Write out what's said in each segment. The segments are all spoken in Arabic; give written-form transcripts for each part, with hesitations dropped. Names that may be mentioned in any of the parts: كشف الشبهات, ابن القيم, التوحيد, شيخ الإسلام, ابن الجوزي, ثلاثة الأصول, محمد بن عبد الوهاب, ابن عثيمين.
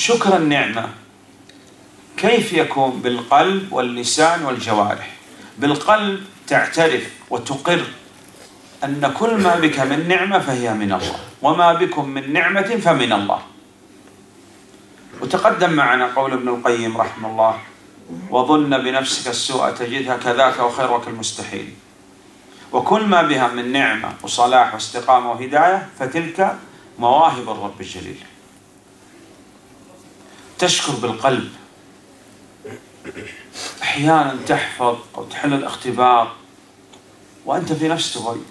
شكر النعمة كيف يكون؟ بالقلب واللسان والجوارح. بالقلب تعترف وتقر أن كل ما بك من نعمة فهي من الله، وما بكم من نعمة فمن الله. وتقدم معنا قول ابن القيم رحمه الله: وظن بنفسك السوء تجدها كذاك وخيرك المستحيل. وكل ما بها من نعمة وصلاح واستقامة وهداية فتلك مواهب الرب الجليل. تشكر بالقلب. أحيانا تحفظ أو تحل الاختبار وأنت في نفس تغير،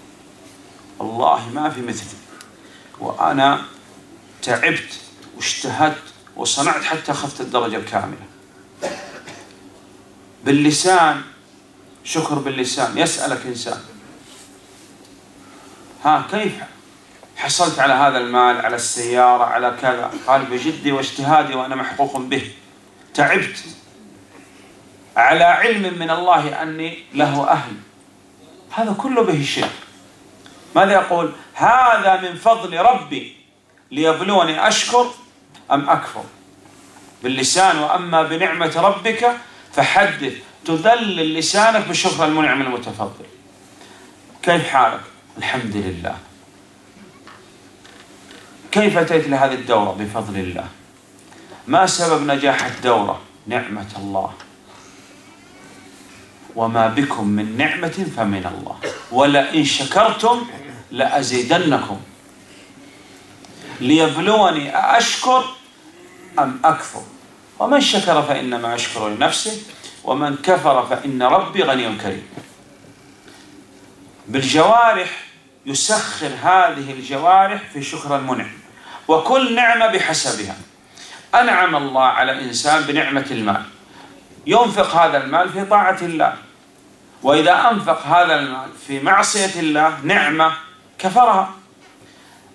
والله ما في مثلي، وأنا تعبت واجتهدت وصنعت حتى أخذت الدرجة الكاملة. باللسان شكر باللسان. يسألك إنسان: ها كيف حصلت على هذا المال، على السيارة، على كذا؟ قال: بجدي واجتهادي وأنا محقوق به، تعبت على علم من الله أني له أهل. هذا كله به شرك. ماذا يقول؟ هذا من فضل ربي ليبلوني أشكر أم أكفر. باللسان. وأما بنعمة ربك فحدث. تذلل لسانك بشكر المنعم المتفضل. كيف حالك؟ الحمد لله. كيف أتيت لهذه الدورة؟ بفضل الله. ما سبب نجاح الدورة؟ نعمة الله. وما بكم من نعمة فمن الله ولئن شكرتم لأزيدنكم ليبلوني أأشكر أم أكفر. ومن شكر فإنما يشكر لنفسه ومن كفر فإن ربي غني كريم. بالجوارح يسخر هذه الجوارح في شكر المنعم، وكل نعمة بحسبها. أنعم الله على إنسان بنعمة المال، ينفق هذا المال في طاعة الله، وإذا أنفق هذا المال في معصية الله نعمة كفرها.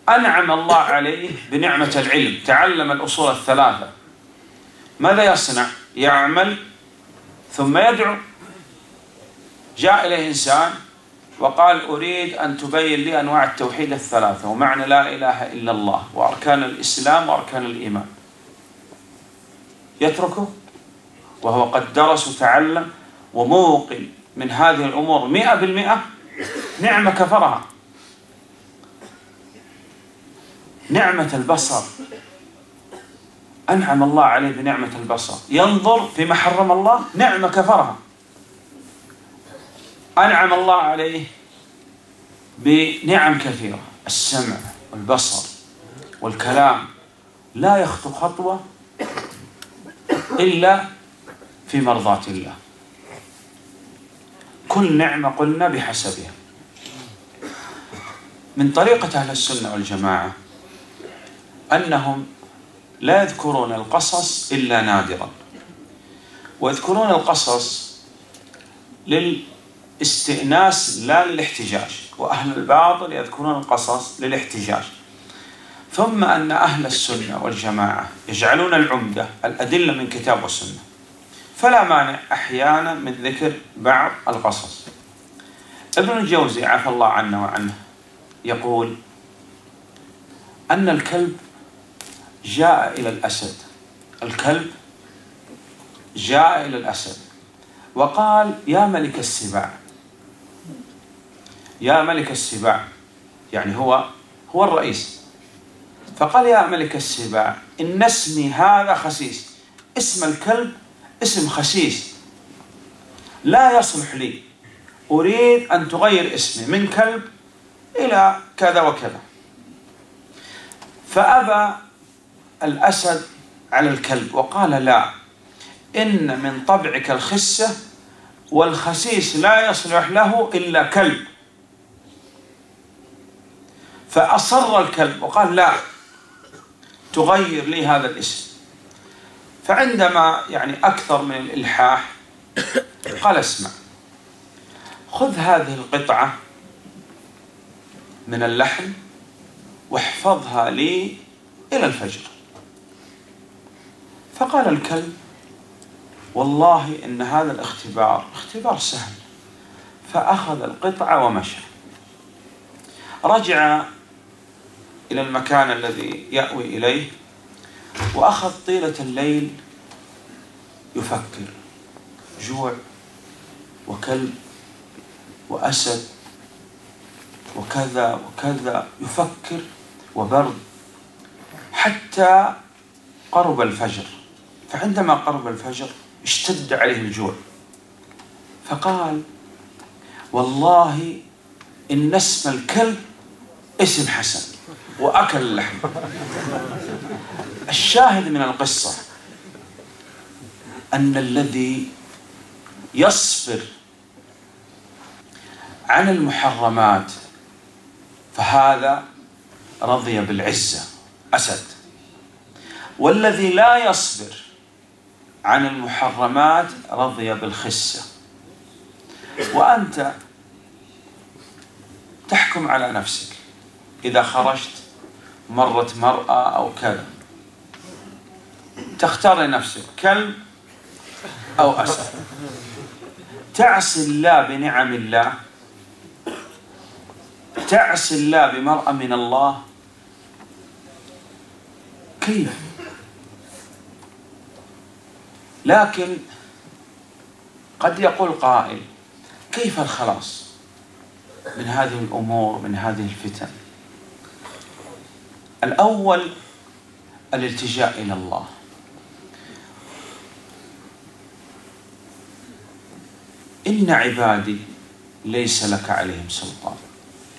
أنعم الله عليه بنعمة العلم، تعلم الأصول الثلاثة، ماذا يصنع؟ يعمل ثم يدعو. جاء إليه إنسان وقال: أريد أن تبين لي أنواع التوحيد الثلاثة ومعنى لا إله إلا الله وأركان الإسلام وأركان الإيمان. يتركه وهو قد درس وتعلم وموقن من هذه الأمور 100%، نعمة كفرها. نعمة البصر، أنعم الله عليه بنعمة البصر، ينظر فيما حرم الله، نعمة كفرها. أنعم الله عليه بنعم كثيرة، السمع والبصر والكلام، لا يخطو خطوة إلا في مرضاة الله. كل نعمة قلنا بحسبها. من طريقة أهل السنة والجماعة أنهم لا يذكرون القصص إلا نادرا، ويذكرون القصص للاستئناس لا للاحتجاج. وأهل الباطل يذكرون القصص للاحتجاج. ثم أن أهل السنة والجماعة يجعلون العمدة الأدلة من كتاب والسنة، فلا مانع أحيانا من ذكر بعض القصص. ابن الجوزي عفى الله عنه وعنه يقول أن الكلب جاء إلى الأسد، الكلب جاء إلى الأسد وقال: يا ملك السباع، يا ملك السباع، يعني هو الرئيس. فقال: يا ملك السباع، إن اسمي هذا خسيس. اسم الكلب اسم خسيس لا يصلح لي، أريد أن تغير اسمي من كلب إلى كذا وكذا. فأبى الأسد على الكلب وقال: لا، إن من طبعك الخسة، والخسيس لا يصلح له إلا كلب. فأصر الكلب وقال: لا، تغير لي هذا الاسم. فعندما أكثر من الإلحاح قال: اسمع، خذ هذه القطعة من اللحم واحفظها لي إلى الفجر. فقال الكلب: والله إن هذا الاختبار اختبار سهل. فأخذ القطعة ومشى. رجع إلى المكان الذي يأوي إليه وأخذ طيلة الليل يفكر. جوع وكلب وأسد وكذا وكذا، يفكر، وبرد، حتى قرب الفجر. فعندما قرب الفجر اشتد عليه الجوع، فقال: والله إن اسم الكلب اسم حسن، وأكل اللحم. الشاهد من القصة أن الذي يصبر عن المحرمات فهذا رضي بالعزة أسد، والذي لا يصبر عن المحرمات رضي بالخسة. وأنت تحكم على نفسك، إذا خرجت مرت مرأة أو كلب تختار لنفسك كلب أو أسد، تعصي الله بنعم الله، تعصي الله بمرأة من الله، كيف؟ لكن قد يقول قائل: كيف الخلاص من هذه الأمور، من هذه الفتن؟ الأول الالتجاء إلى الله. إن عبادي ليس لك عليهم سلطان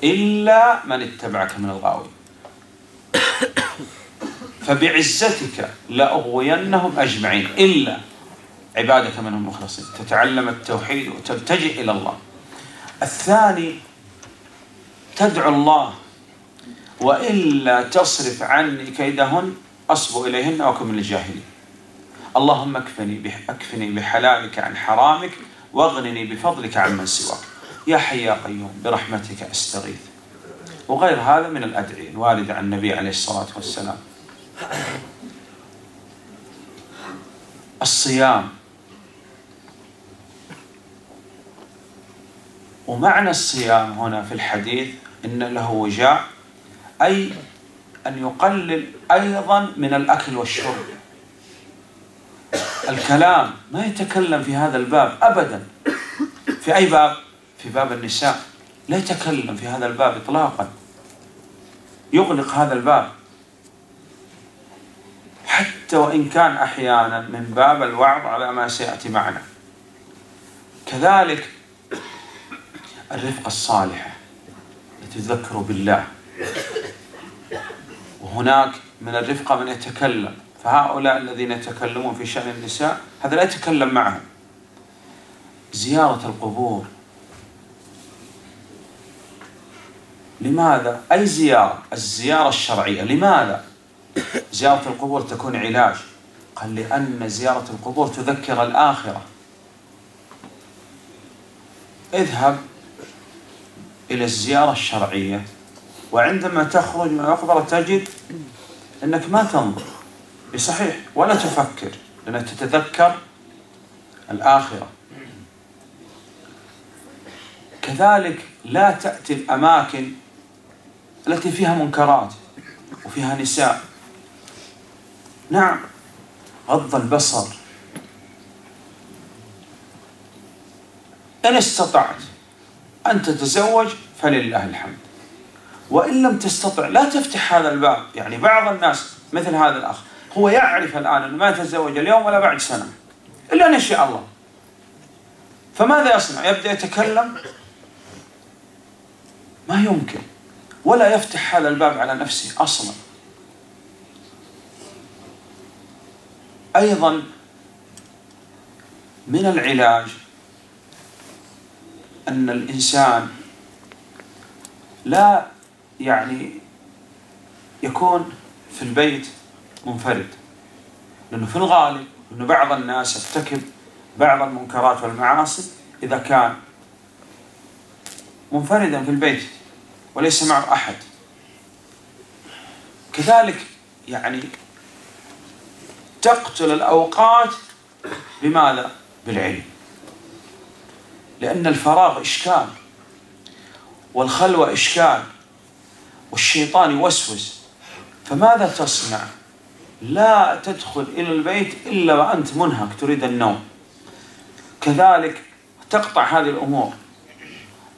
إلا من اتبعك من الغاوين، فبعزتك لأغوينهم أجمعين إلا عبادك منهم مخلصين. تتعلم التوحيد وتلتجئ إلى الله. الثاني تدعو الله: وإلا تصرف عني كيدهن أصب إليهن وأكن من الجاهلين. اللهم أكفني بحلالك عن حرامك واغنني بفضلك عمن سواك يا حي يا قيوم برحمتك أستغيث. وغير هذا من الأدعية الواردة عن النبي عليه الصلاة والسلام. الصيام، ومعنى الصيام هنا في الحديث إن له وجاء، أي أن يقلل أيضا من الأكل والشرب. الكلام ما يتكلم في هذا الباب أبدا. في أي باب؟ في باب النساء لا يتكلم في هذا الباب إطلاقا، يغلق هذا الباب، حتى وإن كان أحيانا من باب الوعظ على ما سيأتي معنا. كذلك الرفقة الصالحة يتذكر بالله، وهناك من الرفقة من يتكلم، فهؤلاء الذين يتكلمون في شأن النساء هذا لا يتكلم معهم. زيارة القبور، لماذا؟ أي زيارة؟ الزيارة الشرعية. لماذا زيارة القبور تكون علاج؟ قال: لأن زيارة القبور تذكر الآخرة. اذهب إلى الزيارة الشرعية، وعندما تخرج من المقبرة تجد أنك ما تنظر بصحيح ولا تفكر، لأنك تتذكر الآخرة. كذلك لا تأتي الأماكن التي فيها منكرات وفيها نساء. نعم، غض البصر إن استطعت أن تتزوج فلله الحمد، وإن لم تستطع لا تفتح هذا الباب. يعني بعض الناس مثل هذا الأخ هو يعرف الآن أنه ما يتزوج اليوم ولا بعد سنة إلا أن يشاء الله، فماذا يصنع؟ يبدأ يتكلم، ما يمكن، ولا يفتح هذا الباب على نفسه أصلا. أيضا من العلاج أن الإنسان لا يكون في البيت منفرد، لأنه في الغالب أن بعض الناس يرتكب بعض المنكرات والمعاصي إذا كان منفردا في البيت وليس معه أحد. كذلك تقتل الأوقات بماذا؟ بالعلم، لأن الفراغ إشكال، والخلوة إشكال، والشيطان يوسوس. فماذا تصنع؟ لا تدخل إلى البيت إلا وأنت منهك تريد النوم. كذلك تقطع هذه الأمور،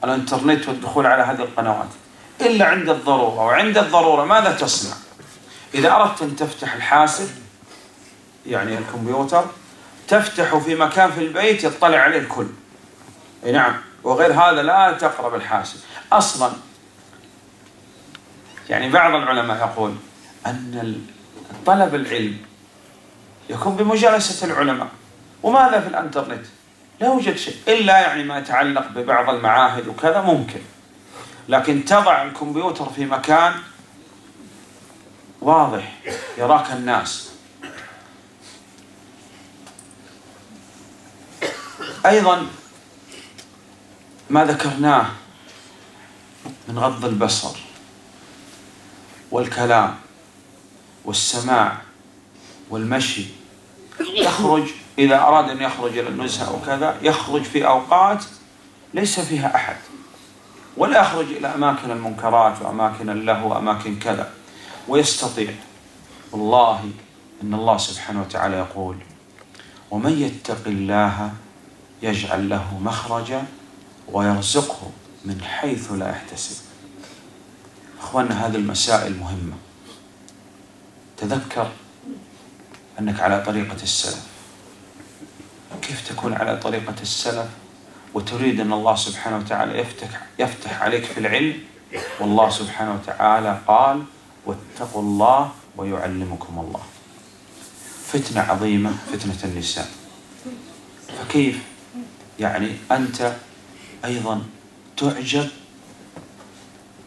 الإنترنت والدخول على هذه القنوات، إلا عند الضرورة. وعند الضرورة ماذا تصنع؟ إذا أردت أن تفتح الحاسب يعني الكمبيوتر تفتحه في مكان في البيت يطلع عليه الكل، أي نعم، وغير هذا لا تقرب الحاسب أصلا. يعني بعض العلماء يقول أن طلب العلم يكون بمجالسة العلماء، وماذا في الإنترنت؟ لا يوجد شيء إلا يعني ما يتعلق ببعض المعاهد وكذا ممكن، لكن تضع الكمبيوتر في مكان واضح يراك الناس. أيضا ما ذكرناه من غض البصر والكلام والسماع والمشي، يخرج إذا أراد أن يخرج إلى النزهة وكذا يخرج في أوقات ليس فيها أحد، ولا يخرج إلى أماكن المنكرات وأماكن اللهو وأماكن كذا، ويستطيع. والله إن الله سبحانه وتعالى يقول: ومن يتق الله يجعل له مخرجا ويرزقه من حيث لا يحتسب. أخوانا، هذه المسائل مهمة. تذكر أنك على طريقة السلف. كيف تكون على طريقة السلف وتريد أن الله سبحانه وتعالى يفتح عليك في العلم؟ والله سبحانه وتعالى قال: واتقوا الله ويعلمكم الله. فتنة عظيمة، فتنة النساء. فكيف يعني أنت أيضا تعجب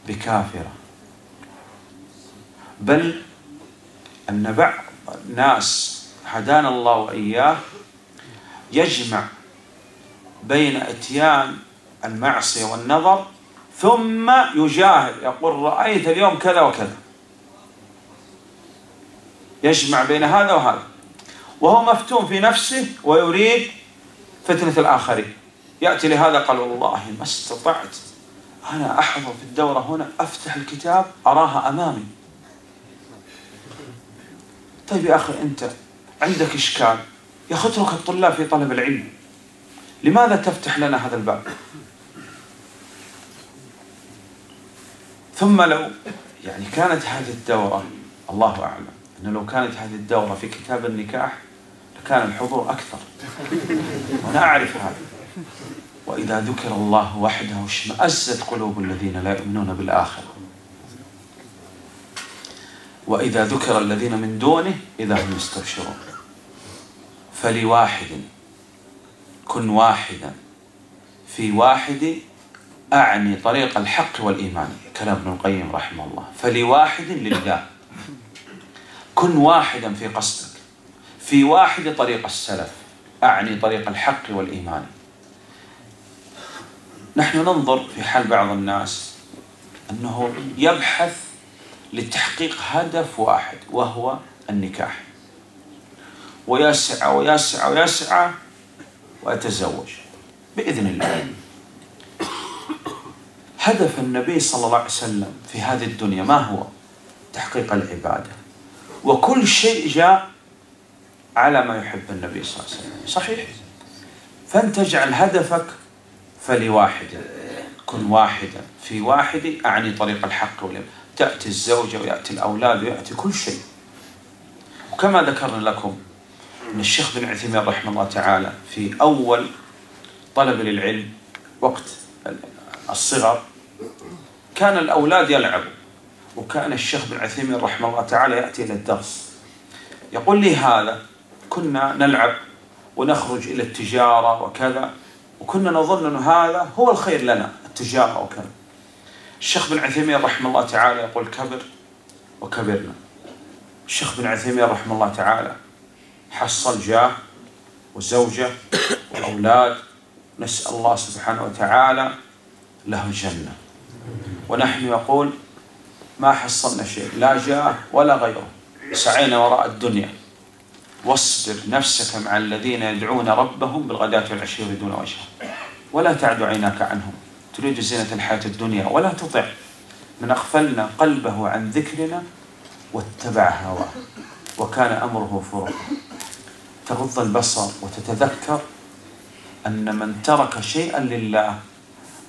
بكافرة؟ بل أن بعض الناس هدانا الله وإياه يجمع بين إتيان المعصية والنظر ثم يجاهر، يقول: رأيت اليوم كذا وكذا، يجمع بين هذا وهذا، وهو مفتون في نفسه ويريد فتنة الآخرين. يأتي لهذا قال: والله ما استطعت أنا أحضر في الدورة هنا، أفتح الكتاب أراها أمامي. طيب يا أخي، أنت عندك إشكال يا أخي، اترك الطلاب في طلب العلم، لماذا تفتح لنا هذا الباب؟ ثم لو يعني كانت هذه الدورة، الله أعلم، أنه لو كانت هذه الدورة في كتاب النكاح لكان الحضور أكثر، وأنا أعرف هذا. وإذا ذكر الله وحده اشمأزت قلوب الذين لا يؤمنون بالآخرة، وإذا ذكر الذين من دونه إذا هم يستبشرون. فلواحد كن واحدا في واحد، أعني طريق الحق والإيمان، كلام ابن القيم رحمه الله. فلواحد لله، كن واحدا في قصدك، في واحد طريق السلف، أعني طريق الحق والإيمان. نحن ننظر في حال بعض الناس أنه يبحث لتحقيق هدف واحد وهو النكاح، ويسعى ويسعى ويسعى ويتزوج بإذن الله. هدف النبي صلى الله عليه وسلم في هذه الدنيا ما هو؟ تحقيق العبادة، وكل شيء جاء على ما يحب النبي صلى الله عليه وسلم، صحيح؟ فأنت اجعل هدفك فلواحد، كن واحدا في واحد، أعني طريق الحق والإيمان. تأتي الزوجة ويأتي الأولاد ويأتي كل شيء. وكما ذكرنا لكم أن الشيخ بن عثيمين رحمه الله تعالى في أول طلب للعلم وقت الصغر كان الأولاد يلعبوا، وكان الشيخ بن عثيمين رحمه الله تعالى يأتي إلى الدرس. يقول لي: هذا كنا نلعب ونخرج إلى التجارة وكذا، وكنا نظن أن هذا هو الخير لنا، التجارة وكذا. الشيخ بن عثيمين رحمه الله تعالى يقول: كبر وكبرنا. الشيخ بن عثيمين رحمه الله تعالى حصل جاه وزوجة وأولاد، نسأل الله سبحانه وتعالى له الجنة. ونحن يقول: ما حصلنا شيء، لا جاه ولا غيره، سعينا وراء الدنيا. واصبر نفسك مع الذين يدعون ربهم بالغداة والعشي يريدون وجهه ولا تعد عيناك عنهم تريد زينة الحياة الدنيا ولا تطع من أغفلنا قلبه عن ذكرنا واتبع هواه. وكان أمره فروقا. تغض البصر وتتذكر أن من ترك شيئا لله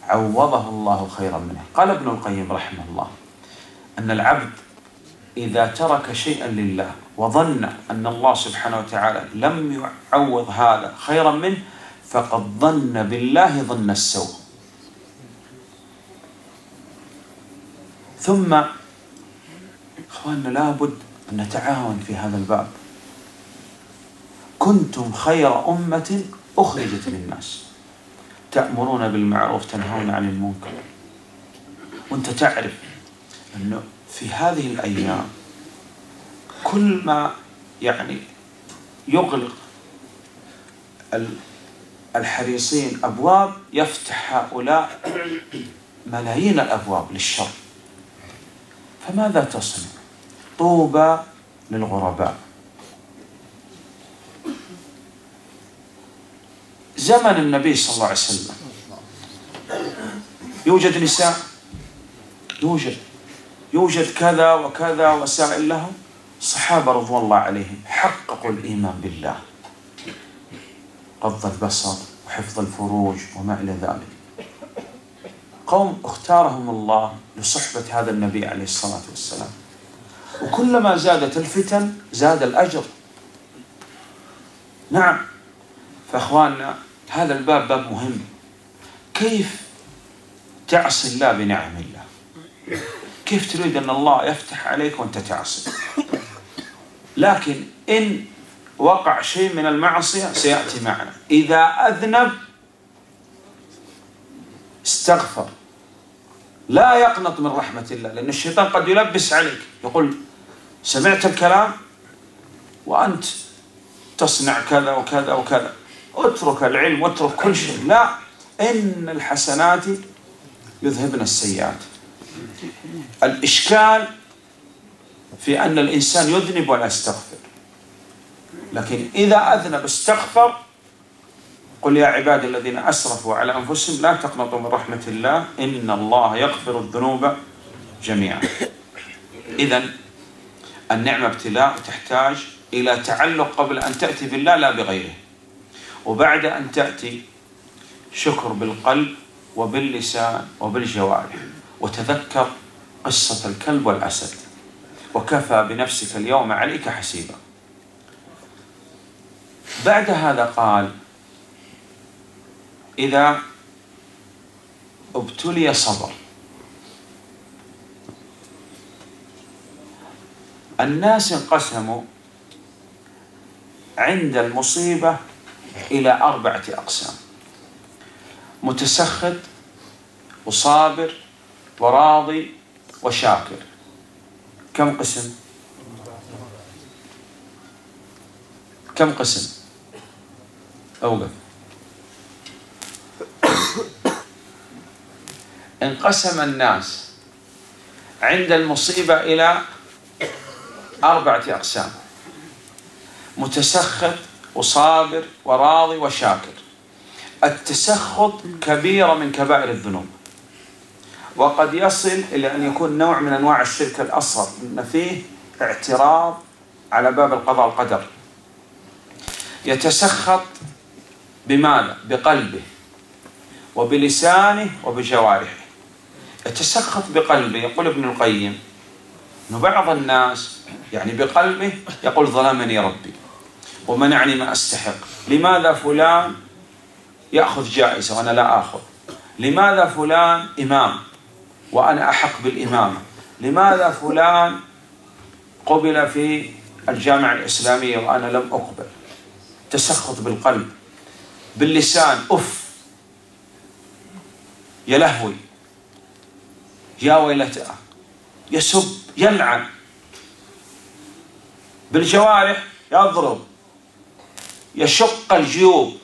عوضه الله خيرا منه. قال ابن القيم رحمه الله أن العبد إذا ترك شيئا لله وظن أن الله سبحانه وتعالى لم يعوض هذا خيرا منه فقد ظن بالله ظن السوء. ثم أخواننا لابد أن نتعاون في هذا الباب. كنتم خير أمة أخرجت للناس تأمرون بالمعروف تنهون عن المنكر. وأنت تعرف أنه في هذه الأيام كل ما يعني يغلق الحريصين أبواب يفتح هؤلاء ملايين الأبواب للشر. فماذا تصنع؟ طوبى للغرباء. زمن النبي صلى الله عليه وسلم يوجد نساء، يوجد كذا وكذا وسائل لهم. الصحابة رضوان الله عليهم حققوا الإيمان بالله، غض البصر وحفظ الفروج وما إلى ذلك. قوم اختارهم الله لصحبة هذا النبي عليه الصلاة والسلام، وكلما زادت الفتن زاد الأجر. نعم. فأخواننا هذا الباب باب مهم. كيف تعصي الله بنعم الله؟ كيف تريد أن الله يفتح عليك وأنت تعصي؟ لكن إن وقع شيء من المعصية سيأتي معنا. إذا أذنب استغفر، لا يقنط من رحمة الله، لأن الشيطان قد يلبس عليك يقول سمعت الكلام وأنت تصنع كذا وكذا وكذا، اترك العلم واترك كل شيء. لا، إن الحسنات يذهبن السيئات. الإشكال في أن الإنسان يذنب ولا يستغفر، لكن إذا أذنب استغفر. قل يا عبادي الذين أسرفوا على أنفسهم لا تقنطوا من رحمة الله إن الله يغفر الذنوب جميعا. إذن النعمة ابتلاء، تحتاج إلى تعلق قبل أن تأتي بالله لا بغيره، وبعد أن تأتي شكر بالقلب وباللسان وبالجوارح. وتذكر قصة الكلب والأسد، وكفى بنفسك اليوم عليك حسيبا. بعد هذا قال إذا ابتلي صبر. الناس انقسموا عند المصيبة إلى 4 أقسام: متسخط وصابر وراضي وشاكر. كم قسم؟ أوقف. انقسم الناس عند المصيبة إلى 4 أقسام: متسخط وصابر وراضي وشاكر. التسخط كبيرة من كبائر الذنوب، وقد يصل إلى أن يكون نوع من أنواع الشرك الأصغر، إن فيه اعتراض على باب القضاء والقدر. يتسخط بماذا؟ بقلبه وبلسانه وبجوارحه. يتسخط بقلبه. يقول ابن القيم أن بعض الناس يعني بقلبه يقول ظلمني ربي ومنعني ما أستحق، لماذا فلان يأخذ جائزة وأنا لا آخذ، لماذا فلان إمام وأنا أحق بالإمامة، لماذا فلان قبل في الجامعة الإسلامية وأنا لم أقبل. تسخط بالقلب. باللسان أف، يلهوي، يا ويلته، يسب، يلعن. بالجوارح يضرب، يشق الجيوب،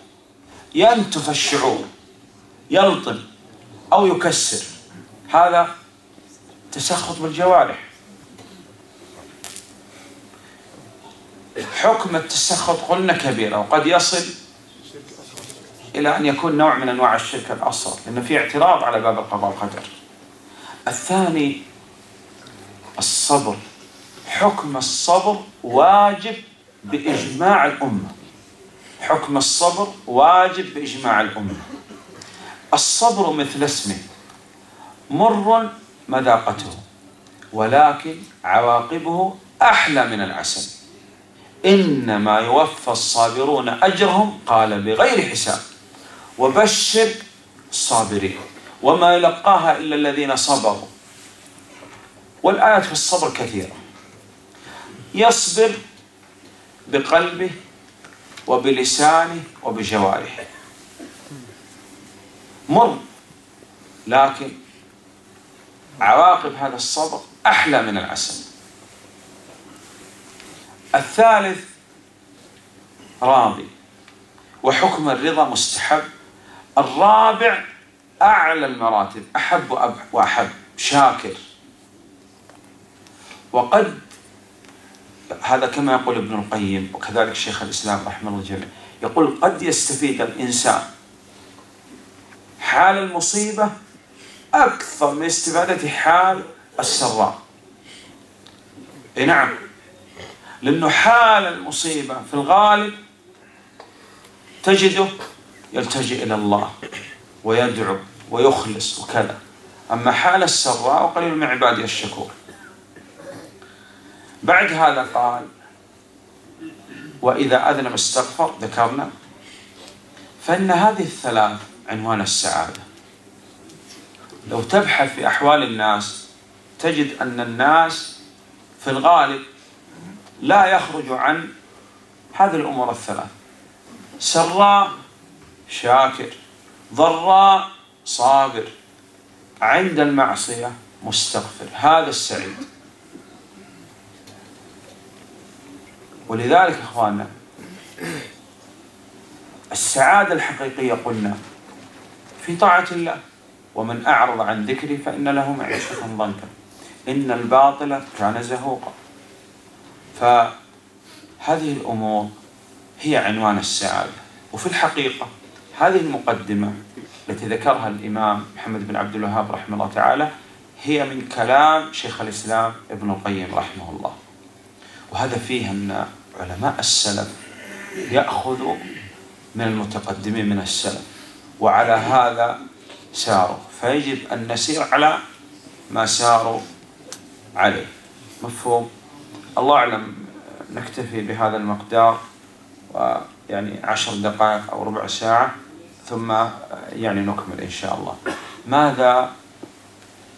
ينتف الشعور، يلطم أو يكسر. هذا تسخط بالجوارح. حكم التسخط قلنا كبيرة، وقد يصل إلى أن يكون نوع من أنواع الشرك الأصغر، لأن فيه اعتراض على باب القضاء والقدر. الثاني الصبر، حكم الصبر واجب بإجماع الأمة. حكم الصبر واجب بإجماع الأمة. الصبر مثل اسمه مر مذاقته، ولكن عواقبه أحلى من العسل، إنما يوفى الصابرون أجرهم قال بغير حساب، وبشر الصابرين وما يلقاها إلا الذين صبروا. والآيات في الصبر كثيرة. يصبر بقلبه وبلسانه وبجوارحه. مر، لكن عواقب هذا الصبر أحلى من العسل. الثالث راضي، وحكم الرضا مستحب. الرابع أعلى المراتب، أحب وأحب، شاكر. وقد هذا كما يقول ابن القيم وكذلك شيخ الإسلام رحمه الله الجميع، يقول قد يستفيد الإنسان حال المصيبة أكثر من استفادة حال السراء. نعم، لأنه حال المصيبة في الغالب تجده يلتجئ إلى الله ويدعو ويخلص وكذا، أما حال السراء وقليل من عبادي الشكور. بعد هذا قال وإذا أذنب استغفر، ذكرنا. فإن هذه الثلاث عنوان السعادة. لو تبحث في أحوال الناس تجد أن الناس في الغالب لا يخرج عن هذه الأمور الثلاث: سراء شاكر، ضراء صابر، عند المعصية مستغفر. هذا السعيد. ولذلك إخواننا السعادة الحقيقية قلنا في طاعة الله، ومن أعرض عن ذكري فإن له معيشة ضنكا إن الباطل كان زهوقا. فهذه الأمور هي عنوان السعادة. وفي الحقيقة هذه المقدمة التي ذكرها الإمام محمد بن عبد الوهاب رحمه الله تعالى هي من كلام شيخ الإسلام ابن القيم رحمه الله. وهذا فيه أن علماء السلف يأخذوا من المتقدمين من السلف، وعلى هذا ساروا، فيجب أن نسير على ما ساروا عليه. مفهوم؟ الله أعلم. نكتفي بهذا المقدار، ويعني 10 دقائق أو ربع ساعة، ثم يعني نكمل إن شاء الله. ماذا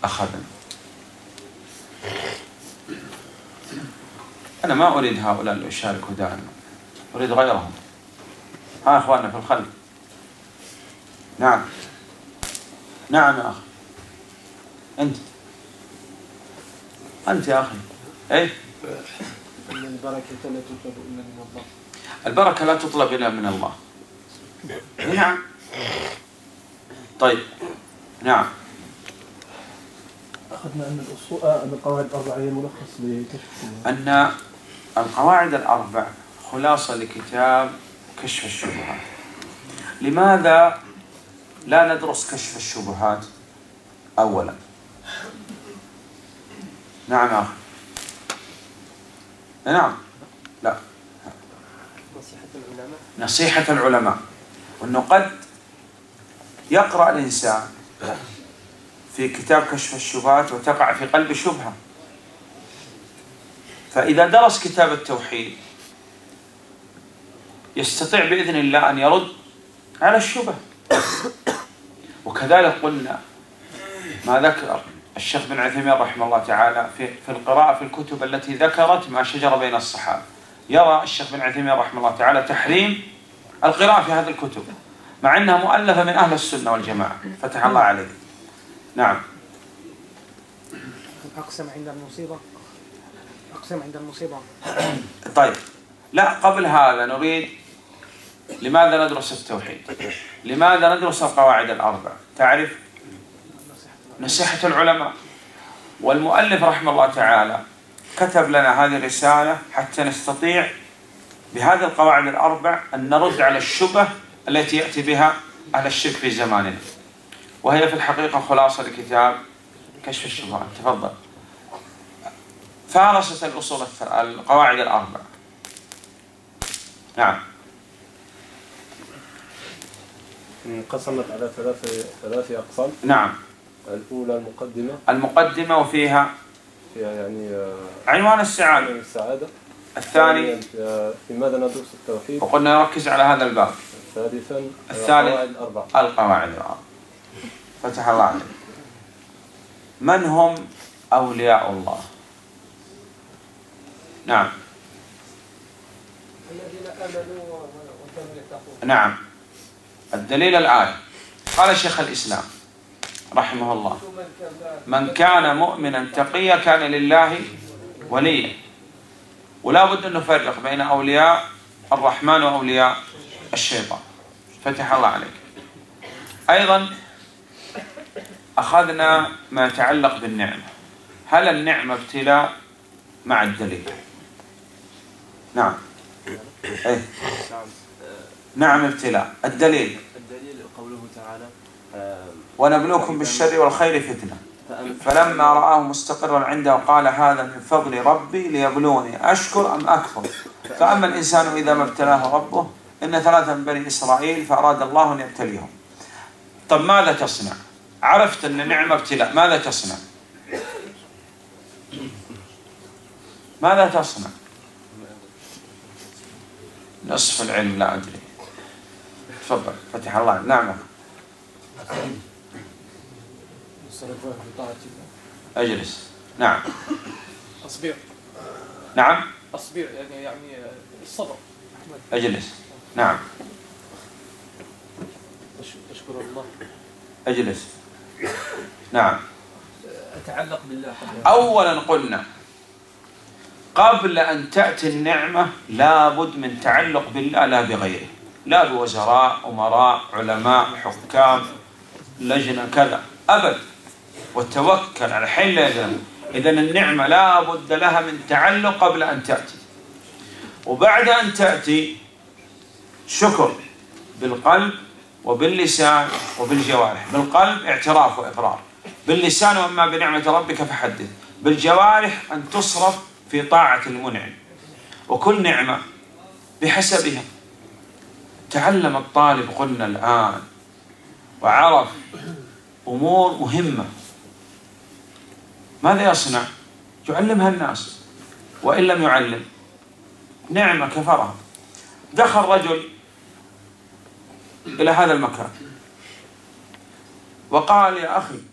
أخذنا؟ أنا ما أريد هؤلاء اللي يشاركوا دائما، أريد غيرهم. ها إخواننا في الخلف. نعم نعم يا أخي، أنت يا أخي. إيه؟ البركة لا تطلب إلا من الله. نعم. طيب. نعم. أخذنا أن القواعد الأربعة هي ملخص لكشف، أن القواعد الأربع خلاصة لكتاب كشف الشبهات. لماذا لا ندرس كشف الشبهات أولا؟ نعم يا أخي. نعم. لا، نصيحة العلماء وأنه قد يقرأ الإنسان في كتاب كشف الشبهات وتقع في قلب شبهة. فإذا درس كتاب التوحيد يستطيع بإذن الله أن يرد على الشبهة. وكذلك قلنا ما ذكر الشيخ ابن عثيمين رحمه الله تعالى في القراءة في الكتب التي ذكرت ما شجر بين الصحابة. يرى الشيخ ابن عثيمين رحمه الله تعالى تحريم القراءة في هذه الكتب مع أنها مؤلفة من أهل السنة والجماعة، فتح الله عليه. نعم. أقسم عند المصيبة. طيب، لا، قبل هذا نريد لماذا ندرس التوحيد؟ لماذا ندرس القواعد الأربع؟ تعرف نصيحة العلماء. والمؤلف رحمه الله تعالى كتب لنا هذه الرسالة حتى نستطيع بهذه القواعد الأربع أن نرد على الشبه التي يأتي بها أهل الشرك في زماننا، وهي في الحقيقة خلاصة لكتاب كشف الشبهات. تفضل. فارست الأصول القواعد الأربعة. نعم. انقسمت على ثلاث أقسام. نعم. الأولى المقدمة. المقدمة وفيها يعني عنوان السعادة. السعادة. الثاني في ماذا ندرس التوحيد. وقلنا نركز على هذا الباب. ثالثا القواعد الأربعة. القواعد الأربعة. فتح الله عليك. من هم أولياء الله؟ نعم. الذين آمنوا وكانوا يتقون. نعم. الدليل الآية. قال شيخ الإسلام رحمه الله: من كان مؤمنا تقيا كان لله وليا. ولا بد أن نفرق بين أولياء الرحمن وأولياء الشيطان. فتح الله عليك. أيضا أخذنا ما يتعلق بالنعمة. هل النعمة ابتلاء مع الدليل؟ نعم. إيه؟ نعم ابتلاء. الدليل قوله تعالى: ونبلوكم بالشر والخير فتنة فلما رآه مستقرا عنده قال هذا من فضل ربي ليبلوني أشكر أم أكفر فأما الإنسان إذا ما ابتلاه ربه إن ثلاثة من بني إسرائيل فأراد الله أن يبتليهم. طب ماذا تصنع؟ عرفت أن النعمة ابتلاء، ماذا تصنع؟ ماذا تصنع؟ نصف العلم لا أدري. تفضل فتح الله. نعم. أجلس. نعم. أصبر. نعم. أصبر يعني الصبر. أجلس. نعم. أشكر الله. أجلس. نعم. أتعلق بالله. أولا قلنا قبل أن تأتي النعمة لابد من تعلق بالله لا بغيره، لا بوزراء، أمراء، علماء، حكام، لجنة كذا أبد. والتوكل على حل ذنب. إذن النعمة لابد لها من تعلق قبل أن تأتي، وبعد أن تأتي شكر بالقلب وباللسان وبالجوارح. بالقلب اعتراف وإقرار، باللسان وأما بنعمة ربك فحدث، بالجوارح أن تصرف في طاعة المنعم. وكل نعمة بحسبها. تعلم الطالب قلنا الآن وعرف أمور مهمة، ماذا يصنع؟ يعلمها الناس، وإن لم يعلم نعمة كفرها. دخل رجل إلى هذا المكان وقال: يا أخي